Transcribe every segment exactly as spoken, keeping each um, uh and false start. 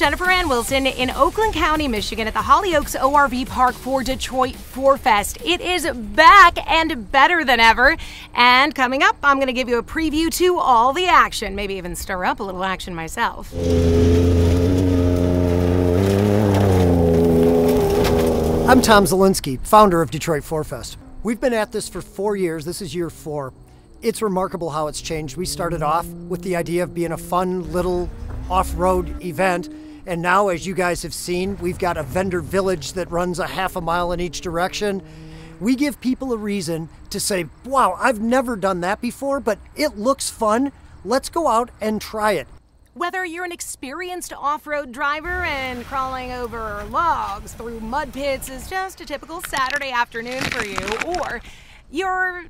Jennifer Ann Wilson in Oakland County, Michigan at the Holly Oaks O R V Park for Detroit four fest. It is back and better than ever. And coming up, I'm going to give you a preview to all the action, maybe even stir up a little action myself. I'm Tom Zielinski, founder of Detroit four fest. We've been at this for four years. This is year four. It's remarkable how it's changed. We started off with the idea of being a fun little off-road event, and now, as you guys have seen, we've got a vendor village that runs a half a mile in each direction. We give people a reason to say, wow, I've never done that before, but it looks fun. Let's go out and try it. Whether you're an experienced off-road driver and crawling over logs through mud pits is just a typical Saturday afternoon for you, or you're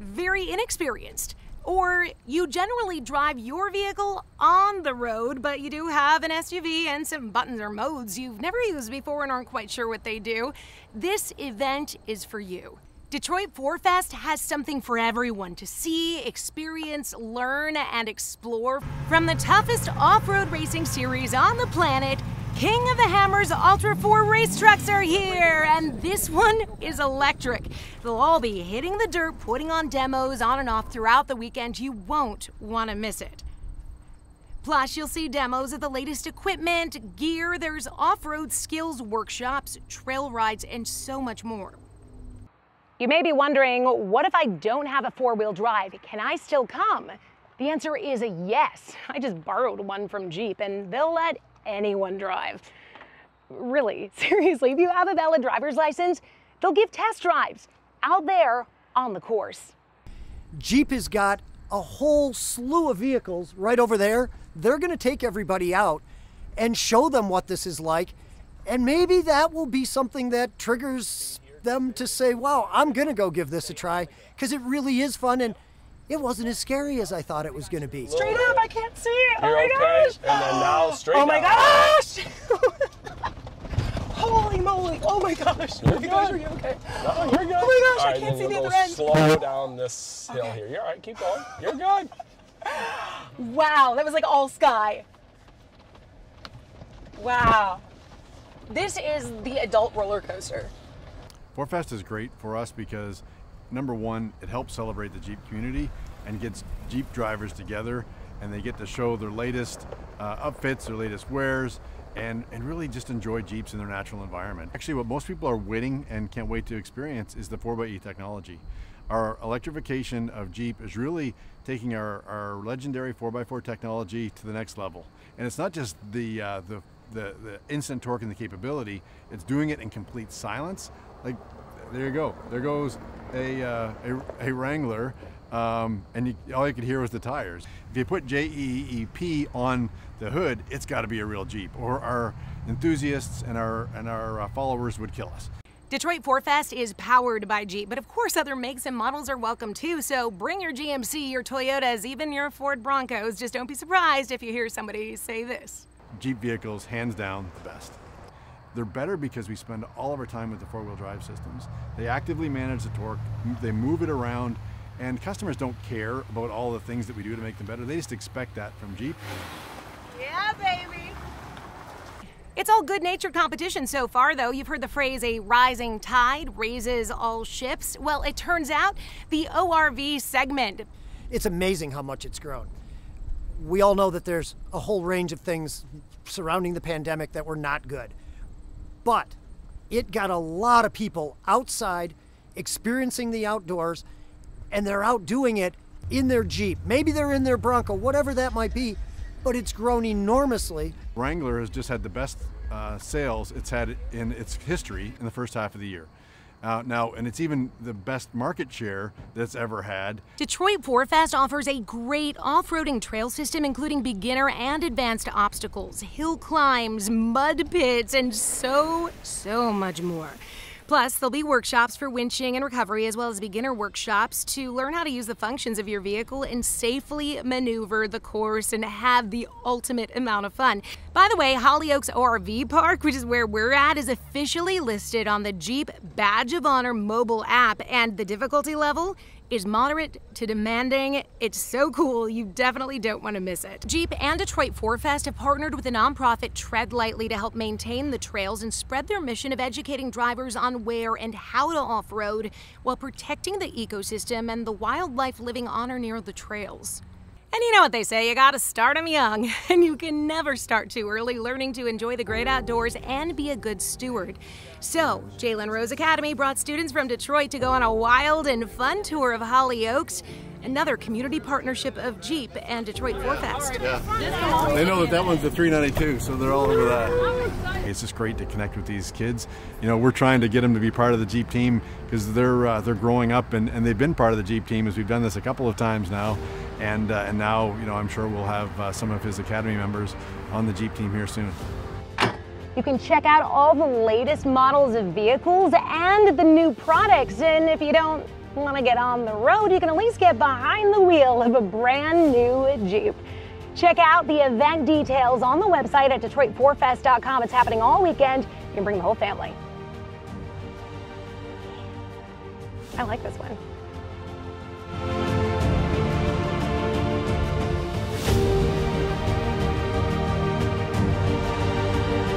very inexperienced, or you generally drive your vehicle on the road, but you do have an S U V and some buttons or modes you've never used before and aren't quite sure what they do, this event is for you. Detroit four fest has something for everyone to see, experience, learn, and explore. From the toughest off-road racing series on the planet, King of the Hammers Ultra four race trucks are here, and this one is electric. They'll all be hitting the dirt, putting on demos on and off throughout the weekend. You won't want to miss it. Plus, you'll see demos of the latest equipment, gear, there's off-road skills workshops, trail rides, and so much more. You may be wondering, what if I don't have a four-wheel drive? Can I still come? The answer is a yes. I just borrowed one from Jeep, and they'll let anyone drive. Really, seriously, if you have a valid driver's license, they'll give test drives out there on the course. Jeep has got a whole slew of vehicles right over there. They're going to take everybody out and show them what this is like, and maybe that will be something that triggers them to say, wow, I'm going to go give this a try, because it really is fun, and it wasn't as scary as I thought it was going to be. Straight up, I can't see it. You're oh my okay. gosh. And then now straight up. Oh my up. gosh. Holy moly. Oh my gosh. You're good. Are you okay? No, you're good. Oh my gosh, right, I can't see the other end. Slow down this hill okay. here. You're all right. Keep going. You're good. Wow. That was like all sky. Wow. This is the adult roller coaster. four fest is great for us because number one, it helps celebrate the Jeep community and gets Jeep drivers together, and they get to show their latest uh, upfits, their latest wares, and, and really just enjoy Jeeps in their natural environment. Actually, what most people are waiting and can't wait to experience is the four by E technology. Our electrification of Jeep is really taking our, our legendary four by four technology to the next level. And it's not just the, uh, the, the, the instant torque and the capability, it's doing it in complete silence. Like, there you go, there goes a, uh, a, a Wrangler, um, and you, all you could hear was the tires. If you put J E E P on the hood, it's got to be a real Jeep, or our enthusiasts and our, and our uh, followers would kill us. Detroit four fest is powered by Jeep, but of course other makes and models are welcome too, so bring your G M C, your Toyotas, even your Ford Broncos. Just don't be surprised if you hear somebody say this. Jeep vehicles, hands down, the best. They're better because we spend all of our time with the four-wheel drive systems. They actively manage the torque, they move it around, and customers don't care about all the things that we do to make them better. They just expect that from Jeep. Yeah, baby! It's all good-natured competition so far, though. You've heard the phrase, a rising tide raises all ships. Well, it turns out, the O R V segment. It's amazing how much it's grown. We all know that there's a whole range of things surrounding the pandemic that were not good. But it got a lot of people outside experiencing the outdoors, and they're out doing it in their Jeep. Maybe they're in their Bronco, whatever that might be, but it's grown enormously. Wrangler has just had the best uh, sales it's had in its history in the first half of the year. Uh, now, and it's even the best market share that's ever had. Detroit four fest offers a great off-roading trail system, including beginner and advanced obstacles, hill climbs, mud pits, and so, so much more. Plus, there'll be workshops for winching and recovery, as well as beginner workshops to learn how to use the functions of your vehicle and safely maneuver the course and have the ultimate amount of fun. By the way, Holly Oaks O R V Park, which is where we're at, is officially listed on the Jeep Badge of Honor mobile app, and the difficulty level is moderate to demanding. It's so cool, you definitely don't want to miss it. Jeep and Detroit four fest have partnered with the nonprofit Tread Lightly to help maintain the trails and spread their mission of educating drivers on where and how to off-road while protecting the ecosystem and the wildlife living on or near the trails. And you know what they say, you gotta start them young, and you can never start too early learning to enjoy the great outdoors and be a good steward. So, Jalen Rose Academy brought students from Detroit to go on a wild and fun tour of Holly Oaks, another community partnership of Jeep and Detroit four fest. Yeah. They know that that one's a three ninety-two, so they're all over that. It's just great to connect with these kids. You know, we're trying to get them to be part of the Jeep team because they're uh, they're growing up, and, and they've been part of the Jeep team as we've done this a couple of times now. And, uh, and now, you know, I'm sure we'll have uh, some of his academy members on the Jeep team here soon. You can check out all the latest models of vehicles and the new products. And if you don't want to get on the road, you can at least get behind the wheel of a brand new Jeep. Check out the event details on the website at Detroit four fest dot com. It's happening all weekend. You can bring the whole family. I like this one.